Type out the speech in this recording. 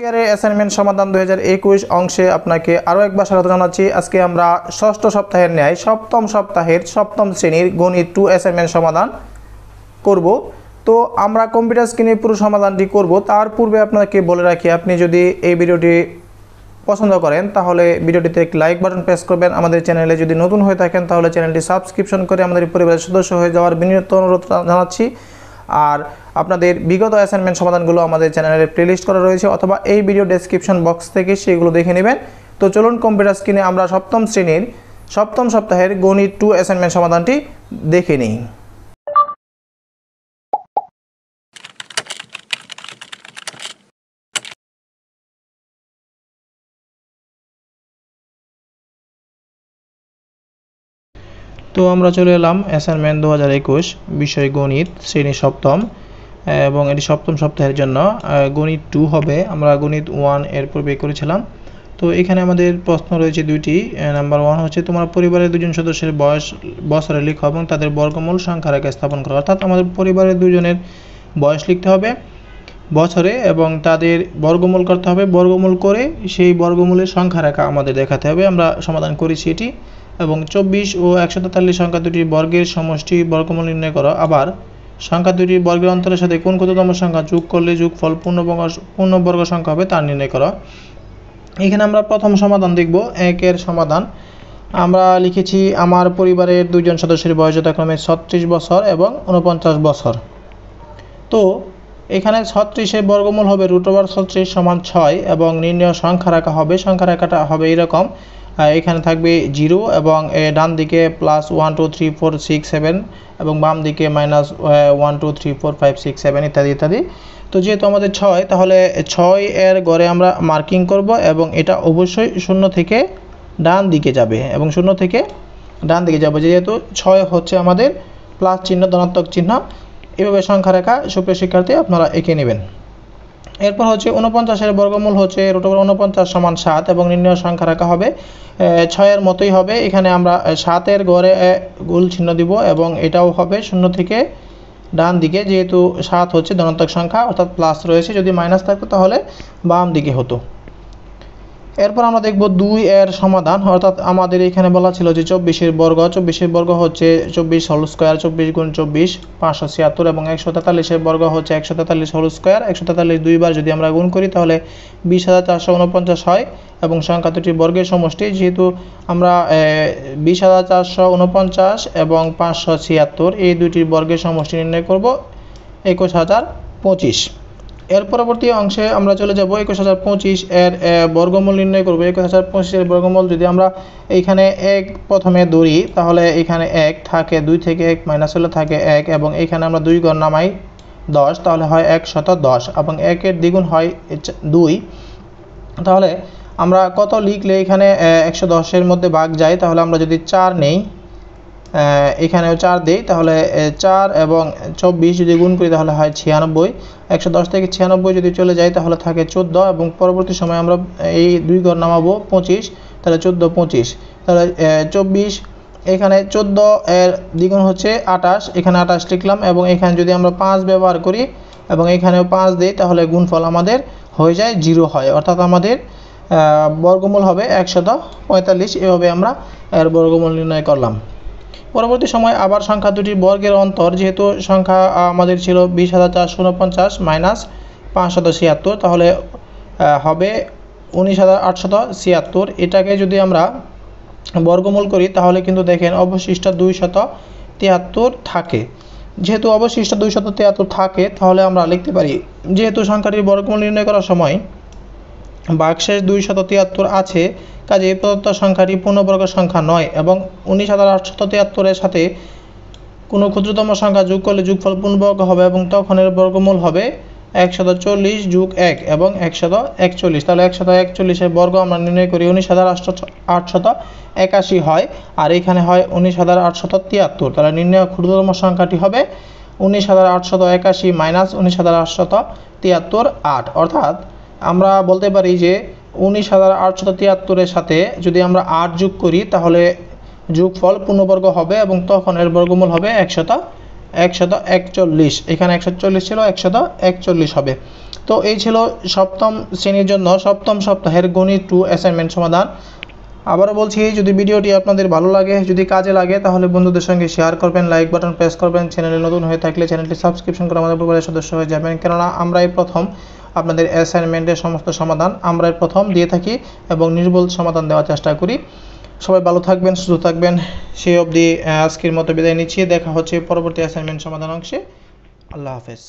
কেয়ারে অ্যাসাইনমেন্ট সমাধান 2021 অংশে আপনাকে আরো একবার স্বাগত জানাচ্ছি। আজকে আমরা ষষ্ঠ সপ্তাহের ন্যায় সপ্তম সপ্তাহের সপ্তম শ্রেণীর গণিত 2 অ্যাসাইনমেন্ট সমাধান করব। তো আমরা কম্পিউটার স্ক্রিনে পুরো সমাধানটি করব। তার পূর্বে আপনাকে বলে রাখি, আপনি যদি এই ভিডিওটি পছন্দ করেন তাহলে ভিডিওটিতে এক লাইক বাটন প্রেস করবেন। আমাদের চ্যানেলে যদি নতুন হয়ে থাকেন তাহলে চ্যানেলটি সাবস্ক্রিপশন করে আমাদের পরিবারের সদস্য হয়ে যাওয়ার বিনীত অনুরোধ জানাচ্ছি। আর আপনাদের বিগত অ্যাসাইনমেন্ট সমাধানগুলো আমাদের চ্যানেলে প্লেলিস্ট করা রয়েছে অথবা এই ভিডিও ডেসক্রিপশন বক্স থেকে সেগুলো দেখে নেবেন। তো চলুন কম্পিউটার স্ক্রিনে আমরা সপ্তম শ্রেণীর সপ্তম সপ্তাহের গণিত 2 অ্যাসাইনমেন্ট সমাধানটি দেখে নিই। তো আমরা চলে এলাম অ্যাসাইনমেন্ট 2021 বিষয় গণিত শ্রেণী সপ্তম এবং এটি সপ্তম সপ্তাহের জন্য গণিত 2 হবে। আমরা গণিত 1 এর পূর্বে করেছিলাম। তো এখানে আমাদের প্রশ্ন রয়েছে দুইটি। নাম্বার 1 হচ্ছে তোমার পরিবারের দুজন সদস্যের বয়স বছরে লিখো এবং তাদের বর্গমূল সংখ্যার আগে স্থাপন করো। অর্থাৎ আমাদের পরিবারের দুজনের বয়স লিখতে হবে বছরে এবং তাদের বর্গমূল করতে হবে। বর্গমূল করে সেই বর্গমূলের সংখ্যা রাখা আমাদের দেখাতে হবে। আমরা সমাধান করেছি এটি। এবং 24 ও 143 সংখ্যা দুটির বর্গের সমষ্টি বর্গমূল নির্ণয় করো। আবার সংখ্যা দুটির বর্গের অন্তরের সাথে কোন কততম সংখ্যা যোগ করলে যোগফল পূর্ণবর্গ সংখ্যা হবে তা নির্ণয় করো। এখানে আমরা প্রথম সমাধান দেখব, 1 এর সমাধান। আমরা লিখেছি আমার পরিবারের দুইজন সদস্যের বয়স যথাক্রমে 36 বছর এবং 49 বছর। তো এখানে 36 এর বর্গমূল হবে √36 = 6 এবং নির্ণয় সংখ্যা রাখা হবে। সংখ্যা রাখাটা হবে এরকম, এখানে থাকবে 0 এবং ডান দিকে +1 2 3 4 6 7 এবং বাম দিকে -1 2 3 4 5 6 7 ইত্যাদি ইত্যাদি। তো যেহেতু আমাদের 6 তাহলে 6 এর ঘরে আমরা মার্কিং করব এবং এটা অবশ্যই শূন্য থেকে ডান দিকে যাবে এবং শূন্য থেকে ডান দিকে যাবে, যেহেতু 6 হচ্ছে আমাদের প্লাস চিহ্ন, ধনাত্মক চিহ্ন। এভাবে সংখ্যা রেখা সুপ্রিয় শিক্ষার্থী আপনারা এঁকে নেবেন। এরপর হচ্ছে 49 এর বর্গমূল হচ্ছে √49 সমান 7 এবং নির্ণয় সংখ্যা রাখা হবে 6 এর মতোই হবে। এখানে আমরা 7 এর ঘরে গুণ চিহ্ন দিব এবং এটাও হবে শূন্য থেকে ডান দিকে, যেহেতু 7 হচ্ছে ধনাত্মক সংখ্যা অর্থাৎ প্লাস রয়েছে, যদি মাইনাস থাকতো তাহলে বাম দিকে হতো। এরপর আমরা দেখব 2 এর সমাধান। অর্থাৎ আমাদের এখানে বলা ছিল যে 24 এর বর্গ, 24 এর বর্গ হচ্ছে 24 হোল স্কয়ার, 24 × 24 576 এবং 143 এর বর্গ হচ্ছে 143 হোল স্কয়ার। 143 দুইবার যদি আমরা গুণ করি তাহলে 20449 হয় এবং সংখ্যা দুটির বর্গের সমষ্টি, যেহেতু আমরা 20449 এবং 576 এই দুইটির বর্গের সমষ্টি নির্ণয় করব 21025। এর পরবর্তী অংশে আমরা চলে যাব 21025 এর বর্গমূল নির্ণয় করব। 21025 এর বর্গমূল যদি আমরা এইখানে 1 প্রথমে ধরি তাহলে এখানে 1 থাকে, 2 থেকে 1 মাইনাস হলে থাকে 1 এবং এখানে আমরা 2 ঘর নামাই 10, তাহলে হয় 110 এবং 1 এর দ্বিগুণ হয় 2। তাহলে আমরা কত লিখলে এখানে 110 এর মধ্যে ভাগ যায়, তাহলে আমরা যদি 4 নেই, এখানেও 4 দেই, তাহলে 4 এবং 24 যদি গুণ করি তাহলে হয় 96। 110 থেকে 96 যদি চলে যায় তাহলে থাকে 14 এবং পরবর্তী সময় আমরা এই দুই ঘর নামাবো 25, তাহলে 14 25, তাহলে 24, এখানে 14 এর দ্বিগুণ হচ্ছে 28, এখানে 28 লিখলাম এবং এখানে যদি আমরা 5 ব্যবহার করি এবং এখানেও 5 দেই তাহলে গুণফল আমাদের হয়ে যায় 0 হয়, অর্থাৎ আমাদের বর্গমূল হবে 145। এভাবে আমরা এর বর্গমূল নির্ণয় করলাম। পরবর্তী সময় আবার সংখ্যা দুটির বর্গের অন্তর, যেহেতু সংখ্যা আমাদের ছিল 20449 -576, তাহলে হবে 19876। এটাকে যদি আমরা বর্গমূল করি তাহলে কিন্তু দেখেন অবশিষ্ট 273 থাকে। যেহেতু অবশিষ্ট 273 থাকে তাহলে আমরা লিখতে পারি, যেহেতু সংখ্যাটির বর্গমূল নির্ণয় করার সময় ভাগশেষ 273 আছে, কাজে এই প্রদত্ত সংখ্যাটি পূর্ণবর্গ সংখ্যা নয় এবং 19873 এর সাথে কোনো ক্ষুদ্রতম সংখ্যা যোগ করলে যোগফল পূর্ণবর্গ হবে এবং তখন এর বর্গমূল হবে 140 + 1 এবং 141। তাহলে 141 এর বর্গ আমরা নির্ণয় করি 19881 হয় আর এখানে হয় 19873। তাহলে নির্ণয় ক্ষুদ্রতম সংখ্যাটি হবে 19881 - 19873 8। অর্থাৎ আমরা বলতে পারি যে 19873 এর সাথে যদি আমরা 8 যোগ করি তাহলে যোগফল পূর্ণবর্গ হবে এবং তখন এর বর্গমূল হবে 100 एकशत एकचल्लिस एखाने एकशो चल्लिस छिलो एकशत एकचल्लिस हबे। तो एई छिलो सप्तम श्रेणीर जोन्नो सप्तम सप्ताहेर गणित 2 असाइनमेंट समाधान। आबारो बोलছি যদি ভিডিওটি আপনাদের ভালো লাগে যদি কাজে লাগে তাহলে বন্ধুদের সঙ্গে শেয়ার করবেন লাইক বাটন প্রেস করবেন চ্যানেলে নতুন হয়ে থাকলে চ্যানেলটি সাবস্ক্রাইব করে আমাদের পরিবারের সদস্য হয়ে যাবেন কারণ আমরাই প্রথম আপনাদের অ্যাসাইনমেন্টের সমস্ত সমাধান আমরাই প্রথম দিয়ে থাকি এবং নির্ভুল সমাধান দেওয়ার চেষ্টা করি। সবাই ভালো থাকবেন সুস্থ থাকবেন সেই অবধি আজকের মতো বিদায় নিচ্ছি দেখা হচ্ছে পরবর্তী অ্যাসাইনমেন্ট সমাধান অংশে। আল্লাহ হাফেজ।